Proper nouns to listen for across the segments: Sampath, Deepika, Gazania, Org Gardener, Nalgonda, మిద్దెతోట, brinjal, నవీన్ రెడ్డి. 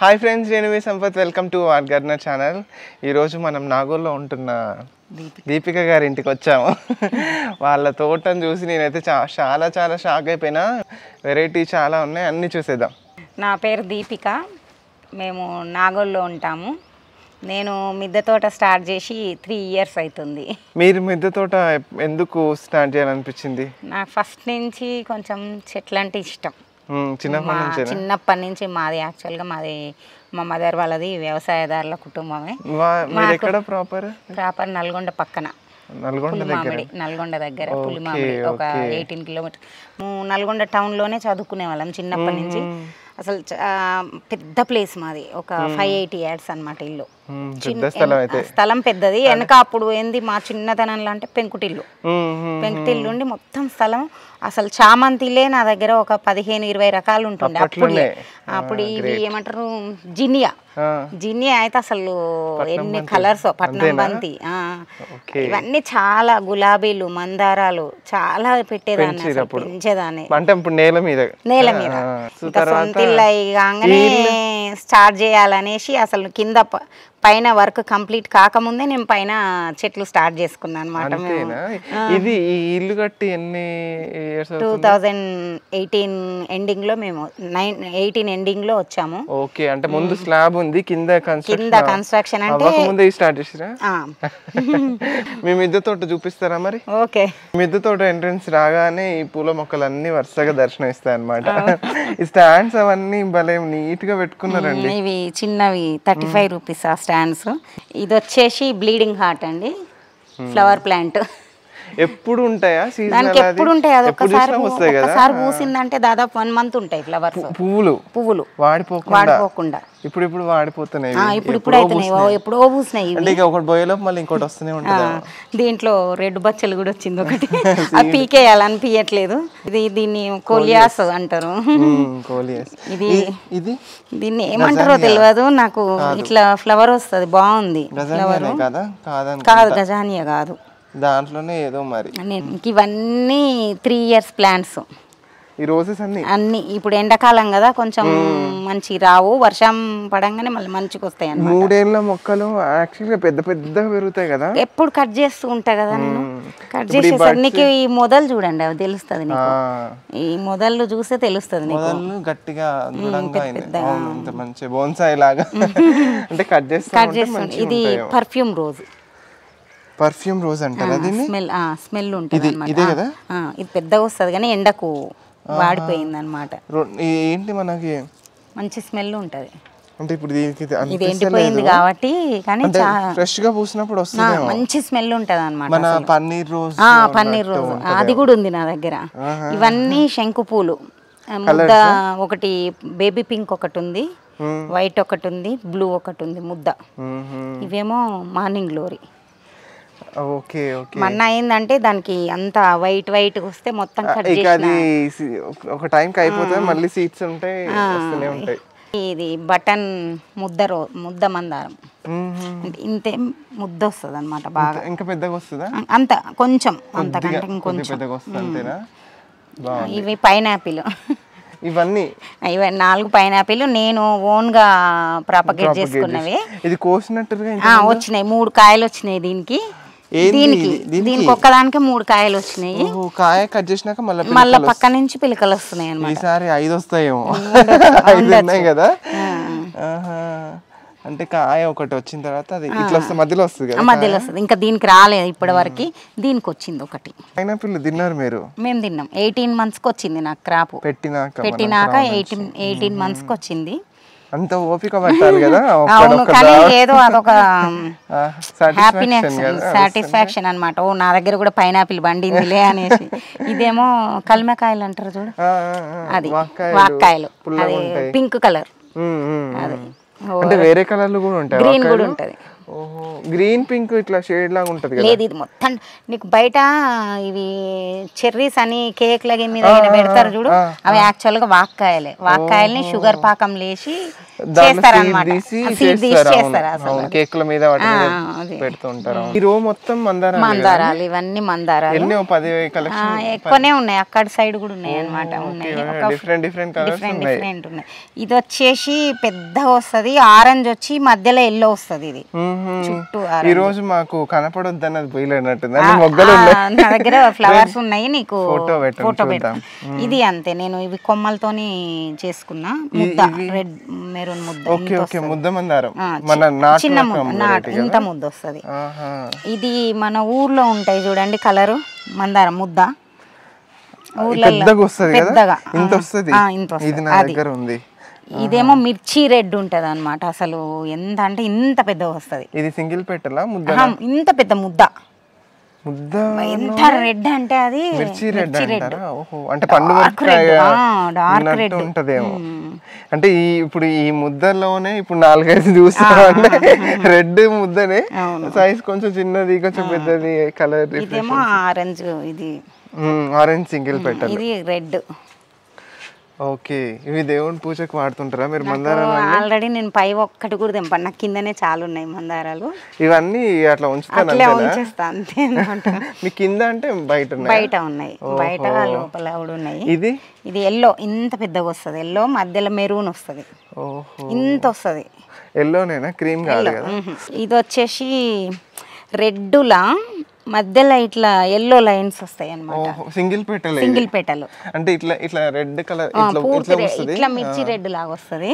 Hi friends, anyway, Sampath, welcome to Org Gardener channel. Ee roju manam Nalgonda lo untunna Deepika gari intiki vachamu. Valla totanu chusi nenaithe chaala shock ayipoyina. Variety chaala unnai anni chusedam. Na peru Deepika. Memu Nalgonda lo untamu. నేను మిద్ద తోట start చేసి 3 years అవుతుంది. మీరు మిద్ద తోట ఎందుకు start చేయాలనిపించింది? నాకు ఫస్ట్ నుంచి కొంచెం చెట్లంటే ఇష్టం. చిన్నప్పటి నుంచి మాది యాక్చువల్ గా మాది మా మదర్ వాళ్ళది వ్యవసాయదారుల కుటుంబమే. మీరు ఎక్కడ ప్రాపర్? ప్రాపర్ నల్గొండ పక్కన. నల్గొండ దగ్గర. నల్గొండ దగ్గర పులిమామిడి ఒక 18 కిలోమీటర్. నల్గొండ టౌన్ లోనే చదువుకునే వాళ్ళం చిన్నప్పటి నుంచి. అసలు పెద్ద ప్లేస్ మాది, ఒక 580 యార్డ్స్ అన్నమాట ఇల్లు. స్థలం పెద్దది. వెనక అప్పుడు ఏంది మా చిన్నతనంలో అంటే పెంకుటిల్లు, పెంకుటిల్లు ఉండి మొత్తం స్థలం. అసలు చామంతిలే నా దగ్గర ఒక 15-20 రకాలు ఉంటుండే అప్పుడే. అప్పుడు ఇవి ఏమంటారు జినియా, జినియా అయితే అసలు ఎన్ని కలర్స్, పట్నం బంతి, ఇవన్నీ చాలా, గులాబీలు, మందారాలు చాలా పెట్టేదాన్ని, పెంచేదాన్ని నేల మీద. ఇలాగానే స్టార్ట్ చేయాలనేసి అసలు కింద పైన వర్క్ కంప్లీట్ కాకముందే నేను పైన చెట్లు స్టార్ట్ చేసుకున్నాను అన్నమాట. ఇది ఈ ఇల్లు కట్టి ఎన్ని ఇయర్స్ అవుతుంది? 2018 ఎండింగ్ లో మేము 18 ఎండింగ్ లో వచ్చాము. ఓకే, అంటే ముందు స్లాబ్ ఉంది, కింద కన్స్ట్రక్షన్. కింద కన్స్ట్రక్షన్ అంటే ముందే స్టార్ట్ చేశారా? మీ మిద్ద తోట చూపిస్తారా మరి? ఓకే, మిద్ద తోట ఎంట్రన్స్ రాగానే ఈ పూల మొక్కలు అన్ని వరుసగా దర్శనం ఇస్తాయి అన్నమాట. ఈ స్టాండ్స్ అవన్నీ భలే నీట్ గా పెట్టుకున్నారండి. ఇవి చిన్నవి 35 రూపీస్. ఇది వచ్చేసి బ్లీడింగ్ హార్ట్ అండి, ఫ్లవర్ ప్లాంట్. ఎప్పుడు ఉంటాయా? దానికి ఎప్పుడు ఉంటాయి? ఒకసారి పూసిందంటే దాదాపు 1 month ఉంటాయి ఫ్లవర్స్, పువ్వులు. పువ్వులు వాడిపోకుండా ఇప్పుడు ఇప్పుడు వాడిపోతున్నాయి. ఇప్పుడు అవుతున్నాయి, ఎప్పుడో పూసినాయి. దీంట్లో రెడ్ బచ్చలు కూడా వచ్చింది ఒకటి, అది పీకేయాలనిపించట్లేదు. ఇది దీన్ని కోలియాస్ అంటారు. ఇది దీన్ని ఏమంటారో తెలియదు నాకు. ఇట్లా ఫ్లవర్ వస్తుంది, బాగుంది. ఫ్లవర్ కాదు, గజానియా కాదు, దాంట్లోనే ఏదో మరి. ఇవన్నీ 3 ఇయర్స్ ప్లాంట్స్. ఈ రోజెస్ అన్ని ఇప్పుడు ఎండాకాలం కదా కొంచెం మంచి రావు, వర్షం పడంగానే మళ్ళీ మంచిగా వస్తాయి. 3 ఏళ్ళ మొక్కలు యాక్చువల్గా పెద్ద పెద్దగా పెరుగుతాయి కదా. ఎప్పుడు కట్ చేస్తూ ఉంటా కదా నేను. కట్ చేసేసరికి ఈ మొదలు చూడండి, అవి తెలుస్తుంది నీకు. ఈ మొదలు చూస్తే తెలుస్తుంది నీకు గట్టిగా. అంటే కట్ చేస్తాను. ఇది పర్ఫ్యూమ్ రోజు. పర్ఫ్యూమ్ రోజ్ అంటారా? స్మెల్ ఉంటుంది. ఇది పెద్దగా వస్తుంది కానీ ఎండకు వాడిపోయింది అన్నమాట. ఏంటి మనకి మంచి స్మెల్ ఉంటుంది అంటే ఇప్పుడు ఇది ఎండిపోయింది కాబట్టి. కానీ ఫ్రెష్ గా పూసినప్పుడు వస్తుంది, మంచి స్మెల్ ఉంటది అన్నమాట. పన్నీర్ రోజ్ అది కూడా ఉంది నా దగ్గర. ఇవన్నీ శంకు పూలు. ముద్ద ఒకటి బేబీ పింక్ ఒకటి ఉంది, వైట్ ఒకటి ఉంది, బ్లూ ఒకటి ఉంది ముద్ద. ఇవేమో మార్నింగ్ గ్లోరీ. మన్న అయిందంటే దానికి అంత వైట్ వస్తే మొత్తం కట్ చేస్తాను. ఇది బటన్ ముద్ద మందారం. ఇంతే ముద్ద వస్తుంది అన్నమాట, బాగా. ఇంకా పెద్దగా వస్తుందా? అంత కొంచెం, అంతకంటే ఇంకొంచెం. ఇవి పైనాపిల్. ఇవన్నీ 4 పైనాపిల్ నేను ఓన్ గా ప్రాపగేట్ చేసుకున్నవి. ఇది కోసినట్టుగా వచ్చినాయి, 3 కాయలు వచ్చినాయి దీనికి. దీనికి ఒక్కదానికి 3 కాయలు వచ్చినాయి. కాయ కట్ చేసినాక మళ్ళీ పక్క నుంచి పిలకలు వస్తున్నాయి అన్నమాట. ఈసారి 5 వస్తాయేమో, 5 ఉన్నాయి కదా. అంటే కాయ ఒకటి వచ్చిన తర్వాత అది ఇట్లా వస్తుంది, మధ్యలో వస్తుంది, మధ్యలో వస్తుంది. ఇంకా దీనికి రాలేదు ఇప్పటి వరకు, దీనికి వచ్చింది ఒకటి. పైనాపిల్ తిన్నారు మీరు? మేము తిన్నాం. 18 months వచ్చింది నాకు క్రాప్. పెట్టినాక 18 months వచ్చింది. అంత ఓపిక పట్టాలి కదా. అవును, కానీ ఏదో అదొక హ్యాపీనెస్, సాటిస్ఫాక్షన్ అన్నమాట. ఓ నా దగ్గర కూడా పైనాపిల్ బండిందిలే అనేసి. ఇదేమో కల్మకాయలు అంటారు చూడు, అది వాక్కాయలు. అది పింక్ కలర్. అది వేరే కలర్లు కూడా ఉంటాయి, గ్రీన్ కూడా ఉంటది. గ్రీన్ పింక్ ఇట్లా షేడ్ లాగా ఉంటది. లేదు, ఇది మొత్తం నీకు బయట ఇవి చెర్రీస్ అని కేక్ లాగే మీద పెడతారు చూడు, అవి యాక్చువల్ గా వాక్కాయలే. వాక్కాయల్ని షుగర్ పాకం లేసి కేకుల మీద పెడుతూ ఉంటారు. ఈ రో మొత్తం మందారాలు, ఇవన్నీ మందారాలు. ఎన్ని 10 కలెక్షన్ ఎక్కువనే ఉన్నాయి, అక్కడ సైడ్ కూడా ఉన్నాయి అన్నమాట. డిఫరెంట్ డిఫరెంట్ కలర్స్ ఉన్నాయి. ఇది వచ్చేసి పెద్దగా వస్తుంది, ఆరెంజ్ వచ్చి మధ్యలో ఎల్లో వస్తుంది. ఇది చుట్టూ ఈ రోజు మాకు కనపడొద్దు అన్నది పోయినట్టుంది. నా దగ్గర ఫ్లవర్స్ ఉన్నాయి, నీకు ఫోటో పెడతాం. ఇది అంతే, నేను ఇవి కొమ్మలతోని చేసుకున్నా ముద్ద, రెడ్ మెరూన్ ముద్ద మందారం, చిన్న ముద్ద, ఇంత ముద్ద వస్తుంది. ఇది మన ఊర్లో ఉంటాయి చూడండి కలరు మందారం ముద్ద, ఊర్లలో. ఇదేమో మిర్చి రెడ్ ఉంటది అనమాట. అసలు ఎంత అంటే ఇంత పెద్ద వస్తుంది. ఇది సింగిల్ పెట్టలా ముద్ద, ఇంత పెద్ద ముద్ద, ఎంత రెడ్ అంటే అది రెడ్, డార్క్ రెడ్ ఉంటదేమో. అంటే ఇప్పుడు ఈ ముద్దలోనే ఇప్పుడు 4-5 చూస్తాం అంటే రెడ్ ముద్దనే, సైజ్ కొంచెం చిన్నది, కొంచెం పెద్దది కలర్. ఇదేమో ఆరెంజ్, ఇది ఆరెంజ్ సింగిల్ పెట్టాలి, ఇది రెడ్. ఓకే, ఇవి దేవుని పూజకు వాడుతుంటారా మీరు మందారాలు? ఆల్రెడీ నేను పై ఒక్కటి కూడా తెంపండి, నాకు కిందనే చాలా ఉన్నాయి మందారాలు. ఇవన్నీ అట్లా ఉంచుతా అంతే. మీ కింద అంటే బయట బయట ఉన్నాయి, బయట లోపల ఉన్నాయి. ఇది ఇది ఎల్లో, ఇంత పెద్దగా వస్తుంది ఎల్లో, మధ్యలో మెరూన్ వస్తుంది, ఇంత వస్తుంది. ఎల్లోనేనా, క్రీమ్ కాదు కదా? ఇది వచ్చేసి రెడ్డులా మధ్యలో ఇట్లా ఎల్లో లైన్స్ వస్తాయి అన్నమాట. సింగిల్ పెటల్, సింగిల్ పెటల్ అంటే ఇట్లా ఇట్లా రెడ్ కలర్ ఇట్లా మిర్చి రెడ్ లాగా వస్తుంది,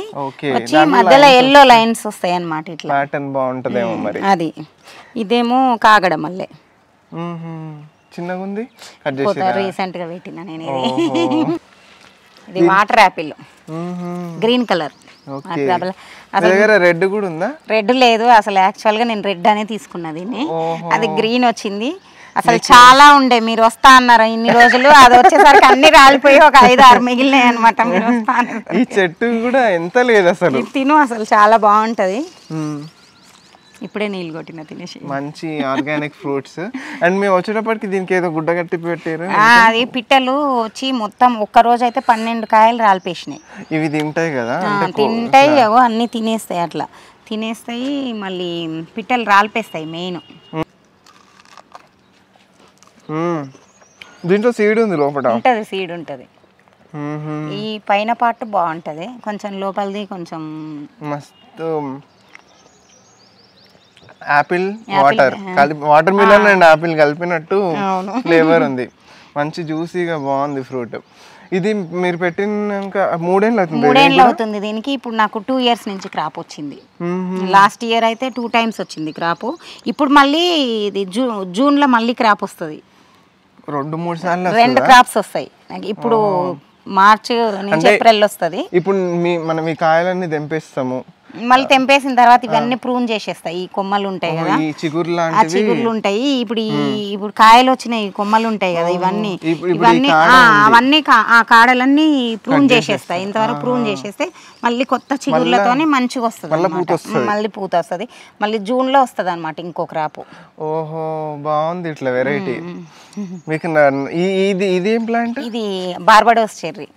వచ్చి మధ్యలో ఎల్లో లైన్స్ వస్తాయి అన్నమాట. ఇట్లా ప్యాటర్న్ బాగుంటదేమో మరి అది. ఇదేమో కాగడమల్లె, చిన్నగా ఉంది, కట్ చేశాను రీసెంట్ గా పెట్టినా నేను ఇది. ఇది water apple, green colour. Red కూడా ఉందా? రెడ్ లేదు అసలు, యాక్చువల్ గా నేను రెడ్ అనే తీసుకున్నది, అది గ్రీన్ వచ్చింది. అసలు చాలా ఉండే, మీరు వస్తా అన్నారు ఇన్ని రోజులు, అది వచ్చేసరికి అన్ని రాలిపోయి ఒక 5-6 మిగిలినాయి అనమాట. మీరు వస్తా ఈ చెట్టు కూడా ఎంత లేదు అసలు, తిను అసలు చాలా బాగుంటది. ఇప్పుడే నీళ్ళు కొట్టిన తినేసి. మంచి ఆర్గానిక్ ఫ్రూట్స్. అండ్ మేము వచ్చేటప్పటికి దీనికి ఏదో గుడ్డ కట్టి పెట్టారు, అది పిట్టలు వచ్చి మొత్తం ఒక్క రోజు అయితే 12 కాయలు రాలిపేసినాయి. ఇవి తింటాయి కదా? తింటాయి, అన్ని తినేస్తాయి, అట్లా తినేస్తాయి. మళ్ళీ పిట్టలు రాలిపేస్తాయి మెయిన్. దీంట్లో సీడ్ ఉంది లోపల, ఉంటది సీడ్ ఉంటది. ఈ పైన పార్ట్ బాగుంటది, కొంచెం లోపలిది కొంచెం మస్తు. Apple water, watermelon and apple కలిపినట్టు ఫ్లేవర్ ఉంది, మంచి జ్యూసీగా బాగుంది ఫ్రూట్. ఇది మీరు పెట్టినాక 3 ఏళ్ళు అవుతుంది దీనికి. ఇప్పుడు నాకు 2 years నుంచి క్రాప్ వచ్చింది. లాస్ట్ ఇయర్ అయితే 2 times వచ్చింది క్రాప్. ఇప్పుడు మళ్ళీ ఇది జూన్లో మళ్ళీ క్రాప్ వస్తుంది, 2-3 సార్లు 2 crops వస్తాయి నాకు. ఇప్పుడు మార్చి నుంచి ఏప్రిల్ వస్తుంది. ఇప్పుడు మనం ఈ కాయలన్నీ తెంపేస్తాము, మళ్ళీ తెంపేసిన తర్వాత ఇవన్నీ ప్రూన్ చేసేస్తాయి. ఈ కొమ్మలు ఉంటాయి కదా, చిగుర్లు ఉంటాయి. ఇప్పుడు కాయలు వచ్చినాయి, ఈ కొమ్మలు ఉంటాయి కదా, అవన్నీ ఆ కాడలన్నీ ప్రూన్ చేసేస్తాయి. ఇంతవరకు ప్రూన్ చేసేస్తే మళ్ళీ కొత్త చిగుర్లతోనే మంచిగా వస్తుంది, మళ్ళీ పూత వస్తుంది, మళ్ళీ జూన్ లో వస్తుంది అనమాట ఇంకో క్రాప్. ఓహో, బాగుంది ఇట్లా వెరైటీ. మీకు ఇదేం ప్లాంట్? ఇది బార్బడోస్ చెర్రీ.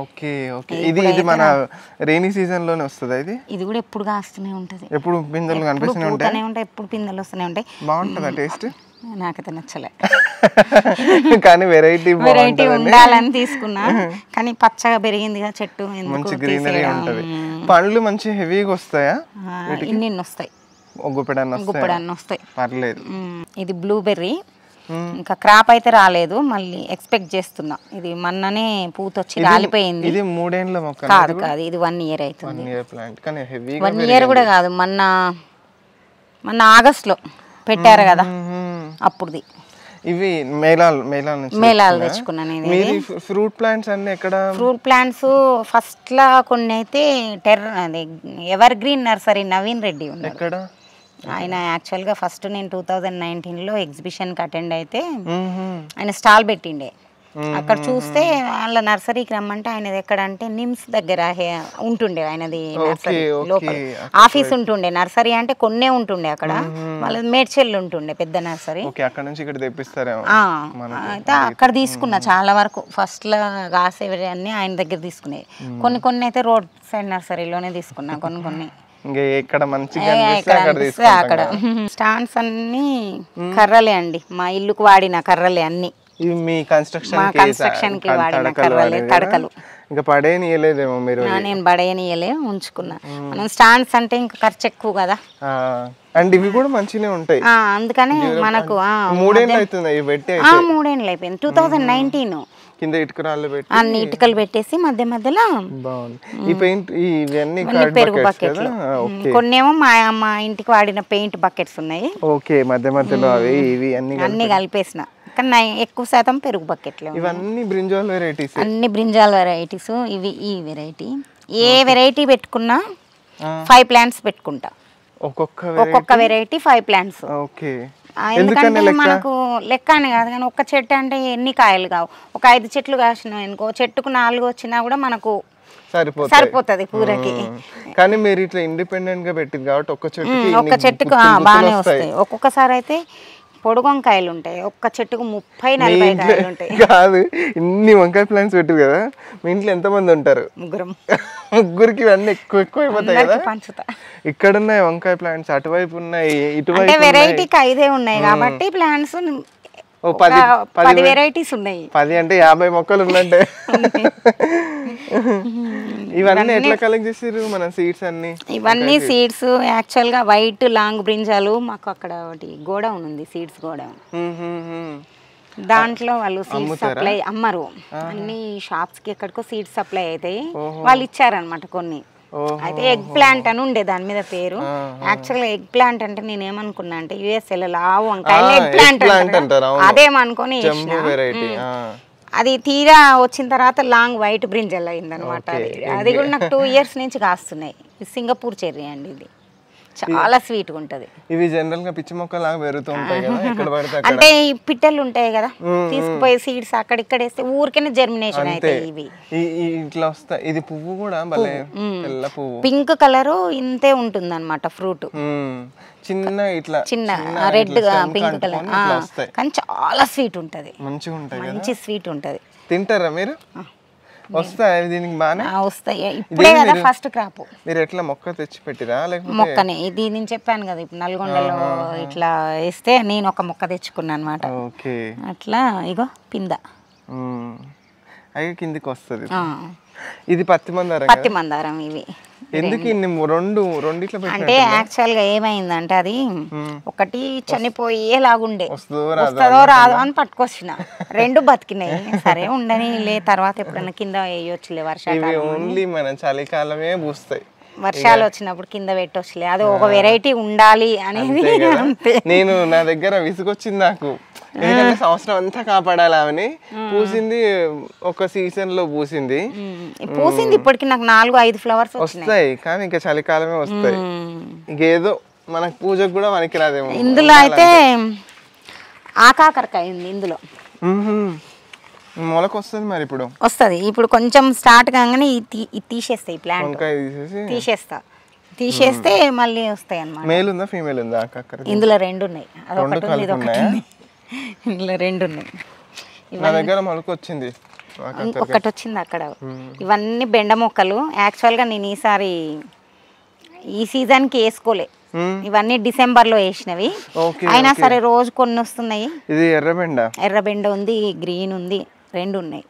ఓకే ఓకే, ఇది ఇది మన రెయినీ సీజన్ లోనే వస్తుంది. ఇది ఇది కూడా ఎప్పుడు కాస్తూనే ఉంటది, ఎప్పుడు పిందెలు కనిపిస్తూనే ఉంటాయి, ఎప్పుడు పిందెలు వస్తూనే ఉంటాయి. బాగుంటదా టేస్ట్? నాకైతే నచ్చలే, కానీ వెరైటీ ఉండాలని తీసుకున్నా, కానీ పచ్చగా పెరిగిందిగా చెట్టు, మంచి గ్రీనరీ ఉంటది. పండ్లు మంచి హెవీగా వస్తాయా? ఇన్ని వస్తాయి, గుప్పెడన్న వస్తాయి, పర్లేదు. ఇది బ్లూబెర్రీ, ఇంకా క్రాప్ అయితే రాలేదు, మళ్ళీ ఎక్స్పెక్ట్ చేస్తున్నా. ఇది మొన్ననే పూత వచ్చి రాలిపోయింది. ఇది 3 ఏళ్ళ మొక్క కాదు కాదు, ఇది 1 year అవుతుంది. 1 year కూడా కాదు, మొన్న ఆగస్ట్లో పెట్టారు కదా అప్పుడుది. ఇవి మేళాలు తెచ్చుకున్నాను. ఫ్రూట్ ప్లాంట్స్ అన్ని ఎక్కడ? ఫ్రూట్ ప్లాంట్స్ ఫస్ట్ లా కొన్ని అయితే evergreen nursery, నవీన్ రెడ్డి ఉన్నాడు. ఆయన యాక్చువల్ గా ఫస్ట్ నేను 2019లో ఎగ్జిబిషన్ కి అటెండ్ అయితే ఆయన స్టాల్ పెట్టిండే. అక్కడ చూస్తే వాళ్ళ నర్సరీకి రమ్మంటే ఆయనది ఎక్కడ అంటే నిమ్స్ దగ్గర ఉంటుండే ఆయనది నర్సరీ లోపల ఆఫీస్ ఉంటుండే నర్సరీ అంటే కొన్నే ఉంటుండే అక్కడ వాళ్ళ మేడ్చెల్లు ఉంటుండే పెద్ద నర్సరీ అయితే అక్కడ తీసుకున్నా చాలా వరకు ఫస్ట్ లో కాసేవి అన్ని ఆయన దగ్గర తీసుకునేవి కొన్ని కొన్ని అయితే రోడ్ సైడ్ నర్సరీలోనే తీసుకున్నా కొన్ని కొన్ని అక్కడ స్టాండ్స్ అన్ని కర్రలే అండి మా ఇల్లుకు వాడిన కర్రలే అన్ని ఉంచుకున్నా మనం స్టాండ్స్ అంటే ఇంకా ఖర్చు ఎక్కువ కదా అండ్ ఇవి కూడా మంచినే ఉంటాయి అందుకనే మనకు 3 ఏళ్ళు అయిపోయింది 2019 కింద ఇటుకరాళ్ళు పెట్టి అన్ని ఇటుకలు పెట్టేసి మధ్య మధ్యలో ఈ పెయింట్ ఇవన్నీ పెరుగు బకెట్లు కొన్నేమో మా ఇంటికి వాడిన పెయింట్ బకెట్స్ ఉన్నాయి ఓకే మధ్య మధ్యలో అవి ఇవి అన్ని కలిపేసిన ఎక్కువ శాతం పెరుగు బకెట్లు ఇవన్నీ బ్రింజాల్ వెరైటీస్ అన్ని బ్రింజాల్ వెరైటీస్ ఇవి ఈ వెరైటీ ఏ వెరైటీ పెట్టుకున్నా 5 ప్లాంట్స్ పెట్టుకుంటా ఒక్కొక్క వెరైటీ 5 ప్లాంట్స్ ఓకే ఎందుకంటే మనకు లెక్క అని కాదు కానీ ఒక్క చెట్టు అంటే ఎన్ని కాయలు కావు ఒక 5 చెట్లు కాసినాయి అనుకో చెట్టుకు 4 వచ్చినా కూడా మనకు సరిపోతుంది కూరకి కానీ మీరు ఇట్లా ఇండిపెండెంట్ గా పెట్టింది కాబట్టి ఒక్క చెట్టుకు బాగానే వస్తాయి ఒక్కొక్కసారి అయితే పొడుగొంకాయలు ఉంటాయి ఒక్క చెట్టుకు 30-40 కాయలు ఉంటాయి కాదు ఇన్ని వంకాయ ప్లాంట్స్ పెట్టు కదా మీ ఇంట్లో ఎంతమంది ఉంటారు ముగ్గురికి ఇవన్నీ ఎక్కువ అయిపోతాయి కదా పంచుతా ఇక్కడ ఉన్నాయి వంకాయ ప్లాంట్స్ అటువైపు ఉన్నాయి ఇటువైపు అంటే వెరైటీకి 5 ఉన్నాయి కాబట్టి ప్లాంట్స్ 10 వెరైటీస్ ఉన్నాయి 10 అంటే 50 మొక్కలు ఉన్నట్టే ఇవన్నీ ఎట్లా కలెక్ట్ చేసారు మన సీడ్స్ అన్ని ఇవన్నీ సీడ్స్ యాక్చువల్ గా వైట్ లాంగ్ బ్రింజాలు మాకు అక్కడ ఒకటి గోడౌన్ ఉంది సీడ్స్ గోడౌన్ దాంట్లో వాళ్ళు సీడ్స్ సప్లై అమ్మరు అన్ని షాప్స్ కి ఎక్కడికో సీడ్స్ సప్లై అవుతాయి వాళ్ళు ఇచ్చారనమాట కొన్ని అయితే ఎగ్ ప్లాంట్ అని ఉండే దాని మీద పేరు యాక్చువల్ గా ఎగ్ ప్లాంట్ అంటే నేను ఏమనుకున్నా అంటే యుఎస్ఏ లావు వంకాయలు ఎగ్ ప్లాంట్ అదేమనుకొని అది తీరా వచ్చిన తర్వాత లాంగ్ వైట్ బ్రింజల్ అయింది అనమాట అది కూడా నాకు 2 years నుంచి కాస్తున్నాయి సింగపూర్ చెర్రీ అండి ఇది చాలా స్వీట్ గా ఉంటది ఇవి జనరల్ గా పిచ్చి మొక్క లాగా పెరుగుతూ ఉంటాయి కదా ఇక్కడ పడతాయి అంటే ఈ పిట్టలు ఉంటాయి కదా తీసుకుపోయి సీడ్స్ అక్కడ ఇక్కడ వేస్తే ఊరికనే జర్మినేషన్ అవుతాయి ఇవి ఇట్లా వస్తాయి ఇది పువ్వు కూడా భలే తెల్ల పువ్వు పింక్ కలర్ ఇంతే ఉంటుందన్నమాట ఫ్రూట్ చిన్న ఇట్లా చిన్న రెడ్ పింక్ కలర్ కానీ చాలా స్వీట్ ఉంటది మంచిగా ఉంటది మంచి స్వీట్ ఉంటది తింటారా మీరు వస్తాయి దీనికి బాగా వస్తాయి ఇప్పుడే కదా ఫస్ట్ క్రాప్ మీరు ఎట్లా మొక్క తెచ్చి పెట్టిరా లేకపోతే మొక్కనే ఇది నేను చెప్పాను కదా ఇప్పుడు నల్గొండలో ఇట్లా వేస్తే నేను ఒక మొక్క తెచ్చుకున్నా అనమాట ఓకే అట్లా ఇగో పింద అయ్యో కిందికి వస్తుంది ఇది పత్తి మందారం ఇవి ఎందుకు అంటే యాక్చువల్ గా ఏమైందంటే అది ఒకటి చనిపోయేలాగుండే వస్తుందో రాదు అని పట్టుకొచ్చిన 2 బతికినాయి సరే ఉండని లే తర్వాత ఎప్పుడన్నా కింద వేయొచ్చులే వర్షాలు వర్షాలు వచ్చినప్పుడు కింద పెట్టొచ్చులే అది ఒక వెరైటీ ఉండాలి అనేది నేను నా దగ్గర విసుగొచ్చింది నాకు ఎందుకంటే సంవత్సరం అంతా కాపాడాలి ఆమెని పూసింది ఒక సీజన్ లో పూసింది ఇప్పటికి నాకు 4-5 ఫ్లవర్స్ వస్తాయి కానీ ఇంకా చలికాలమే వస్తాయి ఇంకేదో మనకు పూజకు కూడా మనకి రాదేమో ఇందులో అయితే ఆకాకరకాయ ఉంది ఇందులో మొలకొస్తుంది మరి ఇప్పుడు వస్తుంది ఇప్పుడు కొంచెం స్టార్ట్ కాగానే తీసేస్తాయి ప్లాంట్ తీసేస్తా తీసేస్తే మళ్ళీ వస్తాయి అన్నమాట మేల్ ఉందా ఫీమేల్ ఉందా ఆకాకరకాయ ఇందులో 2 ఉన్నాయి అదొకటి ఇదొకటి ఇందులో 2 ఉన్నాయి ఒకటి వచ్చింది అక్కడ ఇవన్నీ బెండ మొక్కలు యాక్చువల్గా నేను ఈసారి ఈ సీజన్కి వేసుకోలే ఇవన్నీ డిసెంబర్లో వేసినవి అయినా సరే రోజు కొన్ని వస్తున్నాయి ఇది ఎర్రబెండ ఉంది గ్రీన్ ఉంది 2 ఉన్నాయి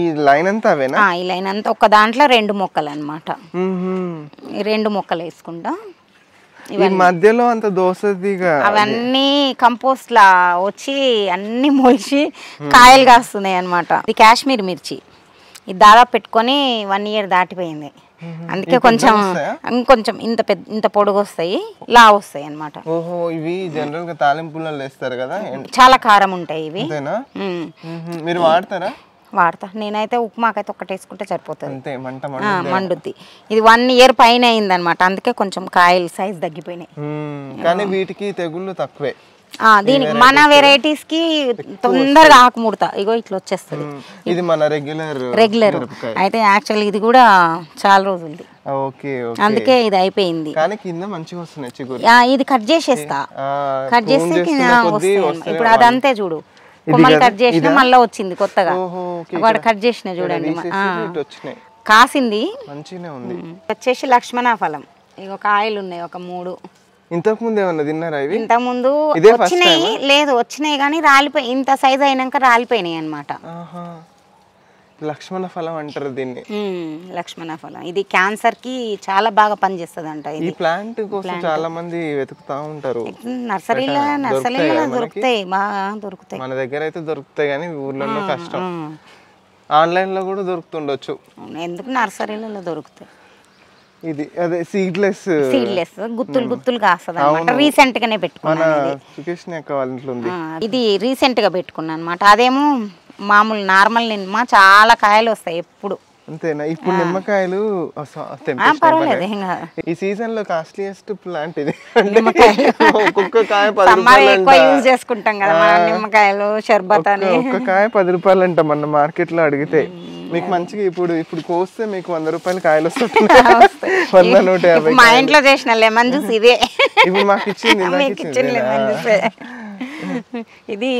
ఈ లైన్ అంతా ఒక దాంట్లో 2 మొక్కలు అన్నమాట 2 మొక్కలు వేసుకుంటా మధ్యలో అంత దోసదిగా అవన్నీ కంపోస్ట్ లా వచ్చి అన్ని మోల్చి కాయలు కాస్తున్నాయి అన్నమాట ఇది కాశ్మీర్ మిర్చి ఇది దాదాపు పెట్టుకొని 1 year దాటిపోయింది అందుకే కొంచెం ఇంకొంచెం ఇంత పొడుగు వస్తాయి లా వస్తాయి అన్నమాట ఓహో ఇవి జనరల్ గా తాలింపుల్లో వేస్తారు కదా చాలా కారం ఉంటాయి ఇవి మీరు వాడతారా వాడతా నేనైతే ఉప్మాకైతే ఒకటి వేసుకుంటే సరిపోతుంది మండుద్ది ఇది 1 year పైన అయింది అనమాట అందుకే కొంచెం కాయలు సైజ్ తగ్గిపోయినాయి కానీ వీటికి తెగుళ్ళు తక్కువే దీనికి మన వెరైటీస్ కి తొందరగా ఆకుముడత ఇగో ఇట్లా వచ్చేస్తది. ఇది మన రెగ్యులర్ అయితే యాక్చువల్లీ ఇది కూడా చాలా రోజులది. ఓకే ఓకే అందుకే ఇది అయిపోయింది. కానీ కింద మంచిగా వస్తున్నాయి చిగురు. ఇది కట్ చేసేస్తా. కట్ చేసి ఇప్పుడు అదంతే చూడు. కొమ్మలు కట్ చేసిన మళ్ళీ వచ్చింది కొత్తగా. వాడు కట్ చేసిన చూడండి కాసింది మంచిగానే ఉంది. వచ్చేసి లక్ష్మణ ఫలం. ఇగో కాయలు ఉన్నాయి ఒక 3. ఇంతకు ముందు ఏమన్నా తిన్నారా ఇవి? ఇంతకు ముందు వచ్చినాయి లేదు వచ్చినాయి కానీ రాలిపోయి ఇంత సైజ్ అయినాక రాలిపోయినాయి అన్నమాట. లక్ష్మణ ఫలం అంటారు దీన్ని. లక్ష్మణ ఫలం ఇది క్యాన్సర్ కి చాలా బాగా పనిచేస్తుంది అంట. ఈ ప్లాంట్ కోసం చాలా మంది వెతుకుతా ఉంటారు. నర్సరీలో దొరుకుతాయి బాగా దొరుకుతాయి. మన దగ్గర అయితే దొరుకుతాయి కానీ ఊర్లలో కష్టం. ఆన్లైన్ లో కూడా దొరుకుతుండొచ్చు ఎందుకు నర్సరీలలో దొరుకుతాయి. ఇది అదే సీడ్లెస్ గుత్తులు గుత్తులు కాస్తది అన్నమాట. రీసెంట్ గానే పెట్టుకున్నాను. ఇది రీసెంట్ గా పెట్టుకున్నాను అన్నమాట. అదేమో మామూలు నార్మల్ నిమ్మ చాలా కాయలు వస్తాయి ఎప్పుడు. అంతేనా? ఇప్పుడు నిమ్మకాయలు పర్వాలేదు ఏం కాదు. ఈ సీజన్ లో కాస్ట్లీయెస్ట్ ప్లాంట్ ఇది. ఒక్కొక్క కాయ 10 రూపాయలు చేసుకుంటాం కదా మనం. నిమ్మకాయలు షర్బత్ అని ఒక్కొక్క కాయ 10 రూపాయలు అంట మన మార్కెట్ లో అడిగితే. మీకు మంచిగా ఇప్పుడు ఇప్పుడు కోస్తే మీకు 100 రూపాయలు కాయలు వస్తున్నాయి. మా ఇంట్లో చేసిన లెమన్ జ్యూస్ ఇదే ఇప్పుడు మాకు ఇచ్చింది. ఇది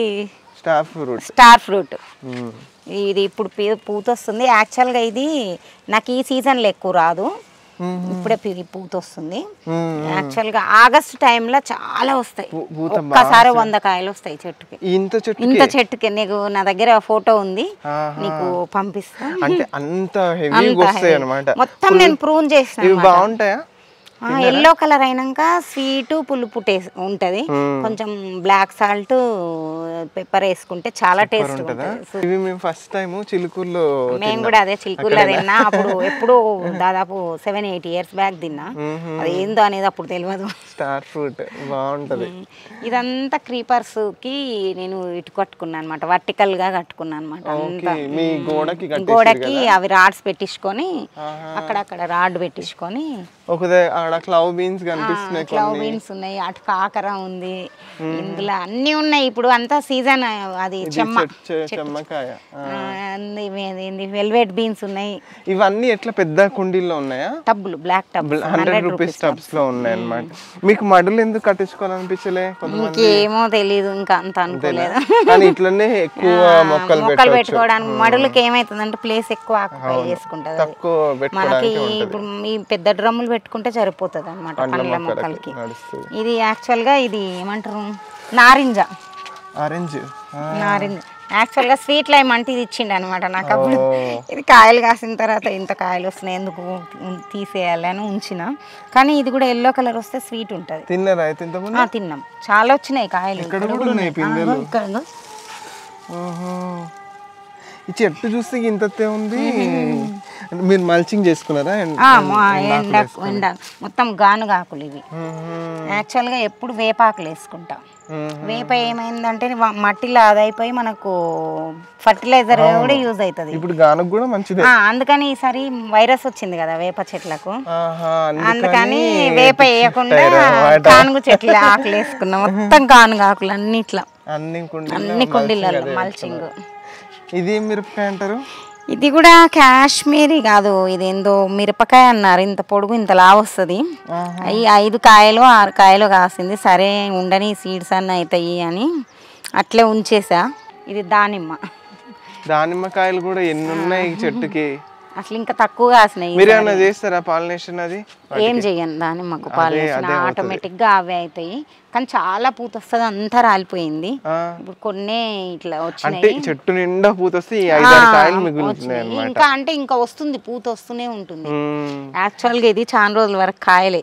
స్టార్ ఫ్రూట్. ఇది ఇప్పుడు పూత వస్తుంది. యాక్చువల్గా ఇది నాకు ఈ సీజన్లో ఎక్కువ రాదు. ఇప్పుడే పూత వస్తుంది. యాక్చువల్గా ఆగస్ట్ టైంలో చాలా వస్తాయి. ఒక్కసారి 100 కాయలు వస్తాయి చెట్టుకి. ఇంత చెట్టుకి నీకు నా దగ్గర ఫోటో ఉంది నీకు పంపిస్తాను. మొత్తం నేను ప్రూన్ చేసిన. ఎల్లో కలర్ అయినాక స్వీటు పులుపు టేస్ట్ ఉంటది. కొంచెం బ్లాక్ సాల్ట్ పెప్పర్ వేసుకుంటే చాలా టేస్ట్ ఉంటుంది. ఫస్ట్ టైం చిలుకూరులో మేము కూడా అదే చిలుకూరులో తిన్నా. అప్పుడు ఎప్పుడు దాదాపు 7-8 years బ్యాక్ తిన్నా. అది ఏందో అనేది అప్పుడు తెలియదు. స్టార్ ఫ్రూట్ బాగుంటది. ఇదంతా క్రీపర్స్ కి నేను ఇటు కట్టుకున్నా అనమాట. వర్టికల్ గా కట్టుకున్నా అనమాట. గోడకి అవి రాడ్స్ పెట్టించుకొని అక్కడక్కడ రాడ్ పెట్టించుకొని క్లౌ బీన్స్ ఉన్నాయి. అటు కాకర ఉంది. ఇందులో అన్ని ఉన్నాయి. ఇప్పుడు అంతా సీజన్. అది చెమ్మకాయ వెల్వెట్ బీన్స్ ఉన్నాయి. ఇవన్నీ ఎట్లా పెద్ద కుండీల్లో ఉన్నాయా? టబ్బులు బ్లాక్ టబ్బులు 100 రూపీస్ టబ్స్ లో ఉన్నాయి అన్నమాట. మీకు మడులు ఎందుకు కట్టించుకోవాలనిపించలే? ఇంకేమో తెలీదు ఇంకా అంత అనుకోలేదు. ఇట్లనే ఎక్కువ మొక్కలు పెట్టుకోవడానికి మడులకి ఏమైతుందంటే ప్లేస్ ఎక్కువ ఆక్యుపై చేసుకుంటది. మనకి ఇప్పుడు ఈ పెద్ద డ్రమ్ములు పెట్టుకుంటే సరిపోతుంది అన్నమాట పండ్ల మొక్కలకి. ఇది యాక్చువల్ గా ఇది ఏమంటారు నారింజ. యాక్చువల్ గా స్వీట్ లైమ్ అంటే ఇది ఇచ్చిండు అనమాట నాకు అప్పుడు. ఇది కాయలు కాసిన తర్వాత ఇంత కాయలు వస్తున్నాయి ఎందుకు తీసేయాలి అని ఉంచిన. కానీ ఇది కూడా ఎల్లో కలర్ వస్తే స్వీట్ ఉంటుంది. తిన్నాం చాలా వచ్చినాయి కాయలు. ఈ చెట్టు చూస్తే ఇంతే ఉంది. మీరు మల్చింగ్ చేసుకున్నారా? ఎండ మొత్తం గానుగాకులు. ఇవి యాక్చువల్గా ఎప్పుడు వేపాకులు వేసుకుంటాం. వేప ఏమైందంటే మట్టిలో అదైపోయి మనకు ఫర్టిలైజర్ కూడా యూజ్ అవుతుంది. ఇప్పుడు గానుగ కూడా మంచిది. అందుకని ఈసారి వైరస్ వచ్చింది కదా వేప చెట్లకు. అందుకని వేప వేయకుండా గానుగు చెట్ల ఆకులు వేసుకున్నాం. మొత్తం గానుగాకులు అన్నిట్లా అన్ని కుండీలలో మల్చింగ్. ఇది మిరపకాయ అంటారు. ఇది కూడా కాశ్మీరీ కాదు. ఇది ఏందో మిరపకాయ అన్నారు. ఇంత పొడుగు ఇంత లావు వస్తుంది. అవి 5 కాయలు 6 కాయలు కాసింది. సరే ఉండని సీడ్స్ అన్న అవుతాయి అని అట్లే ఉంచేసా. ఇది దానిమ్మకాయలు కూడా ఎన్ని ఉన్నాయి చెట్టుకి. అసలు ఇంకా తక్కువ కాసినాయి. మీరు ఏమైనా చేస్తారా పాలినేషన్? అది ఏం చెయ్యను దానిమ్మకు పాలినేషన్. ఆటోమేటిక్ గా అవే అవుతాయి. కానీ చాలా పూత వస్తుంది. అంతా రాలిపోయింది. ఇప్పుడు కొన్ని ఇట్లా వచ్చినాయి. చెట్టు నిండా పూత వస్తే ఇంకా అంటే ఇంకా వస్తుంది. పూత వస్తూనే ఉంటుంది. యాక్చువల్ గా ఇది చాలా రోజుల వరకు కాయలే.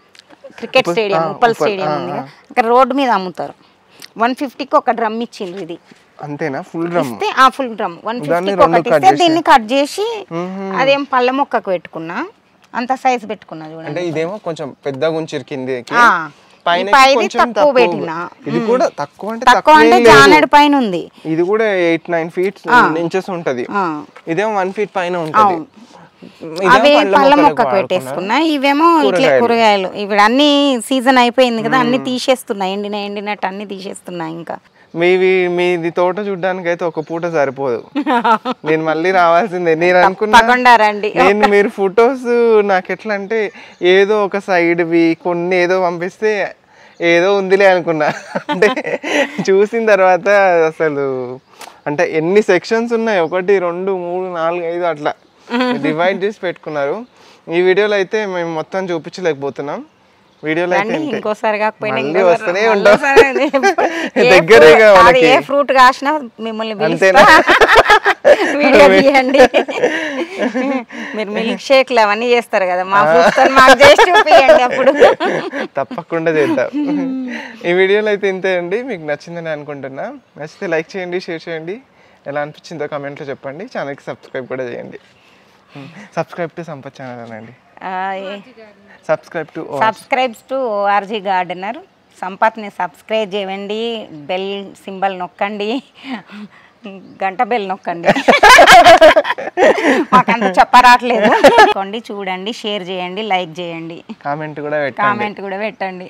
క్రికెట్ స్టేడియం, ఉప్పల్ స్టేడియం ఉంది. అక్కడ రోడ్డు మీద అమ్ముతారు. 150 ఒక డ్రమ్ ఇచ్చింది ఇది అంతేనా ఫుల్ డ్రమ్ ఇస్తే ఆ ఫుల్ డ్రమ్ 150 ఒకటి ఇస్తే దీన్ని కట్ చేసి అదేం పళ్ళ మొక్కకు పెట్టుకున్నా అంత సైజ్ పెట్టుకున్నా చూడండి అంటే ఇదేమో కొంచెం పెద్ద గుంచిర్ కింది పైన కొంచెం తక్కువ పెట్టినా ఇది కూడా తక్కువ అంటే జానెడ్ పైన ఉంది ఇది కూడా 8 9 feet inches ఉంటది ఇదేమో 1 feet పైన ఉంటది అవే పళ్ళ మొక్క పెట్టేసుకున్నా ఇవేమో ఇట్లా కూరగాయలు ఇప్పుడు అన్ని సీజన్ అయిపోయింది కదా అన్ని తీసేస్తున్నాయి ఎండినట్టు అన్ని తీసేస్తున్నాయి ఇంకా మీవి మీది తోట చూడడానికి అయితే ఒక పూట సరిపోదు నేను మళ్ళీ రావాల్సిందే నేను అనుకున్నాను మీరు ఫొటోస్ నాకు ఎట్లా అంటే ఏదో ఒక సైడ్వి కొన్ని ఏదో పంపిస్తే ఏదో ఉందిలే అనుకున్నా అంటే చూసిన తర్వాత అసలు అంటే ఎన్ని సెక్షన్స్ ఉన్నాయి 1 2 3 4 5 అట్లా డివైడ్ చేసి పెట్టుకున్నారు ఈ వీడియోలో అయితే మేము మొత్తం చూపించలేకపోతున్నాం వీడియోలో అయితే ఇంకోసారి కాకపోయినా వస్తూనే ఉంటాం దగ్గరగా మనకి ఏ ఫ్రూట్ కాసినా మిమ్మల్ని పిలుస్తా వీడియో తీయండి మీరు మిల్క్ షేక్లు అవన్నీ చేస్తారు కదా మా ఫ్రూట్స్ మాకు చేసి చూపియండి అప్పుడు తప్పకుండా చేద్దాం ఈ వీడియోలో అయితే ఇంతే అండి మీకు నచ్చిందని అనుకుంటున్నా నచ్చితే లైక్ చేయండి షేర్ చేయండి ఎలా అనిపించిందో కామెంట్లో చెప్పండి ఛానల్కి సబ్స్క్రైబ్ కూడా చేయండి సబ్స్క్రైబ్ టు సంపత్ ఛానల్ అనండి సబ్స్క్రైబ్ టు ORG గార్డెనర్ సంపత్ని సబ్స్క్రైబ్ చేయండి బెల్ సింబల్ నొక్కండి గంట బెల్ నొక్కండి మాకంత చెప్పరాట్లేదు చూడండి షేర్ చేయండి లైక్ చేయండి కామెంట్ కూడా పెట్టండి